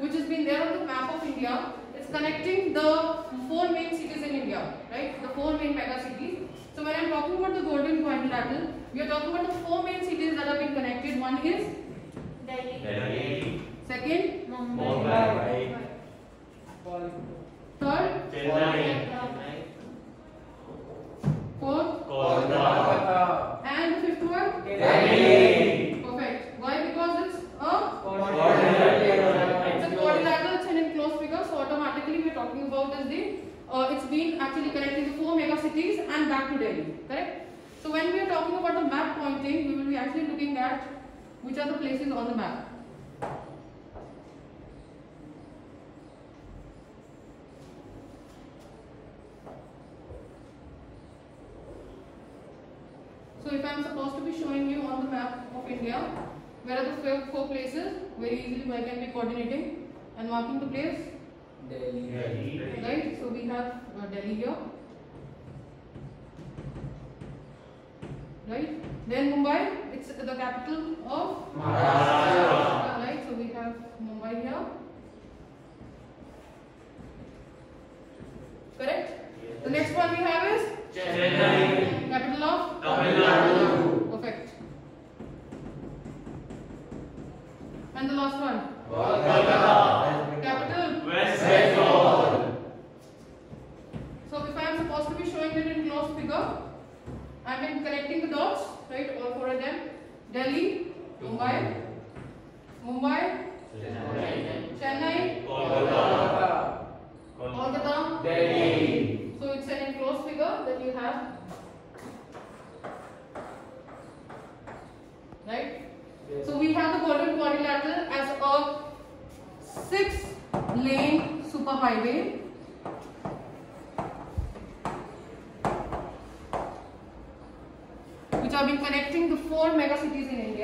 which has been there on the map of India. It's connecting the four main cities in India, right? The four main mega cities. So when I'm talking about the Golden Quadrilateral, we are talking about the four main cities that have been connected. One is Delhi. Second, Mumbai. Third, Chennai. Fourth, Kolkata. And fifth one, Delhi. Perfect. Why? Because it's a quadrilateral. It's a quadrilateral. It's an enclosed figure. So automatically we are talking about is the it's been actually connecting the four mega cities and back to Delhi. Correct. So when we are talking about the map pointing, we will be actually looking at which are the places on the map. So if I am supposed to be showing you on the map of India, where are the four places? Very easily I can be coordinating and marking the place. Delhi. Right. So we have Delhi here. Right. Then Mumbai. It's the capital of Maharashtra. Right. So we have Mumbai here. Correct. Yes. The next one we have is Chennai. Capital of Tamil Nadu. Perfect. And the last one. Kolkata. Capital. West Bengal. So if I am supposed to be showing it in closed figure, I have been connecting the dots, right? All four of them. Delhi, Mumbai, Chennai, Kolkata, Delhi. So it's an enclosed figure that you have, right? Yes. So we have the Golden Quadrilateral as a 6-lane superhighway. Which have been connecting the four mega cities in India.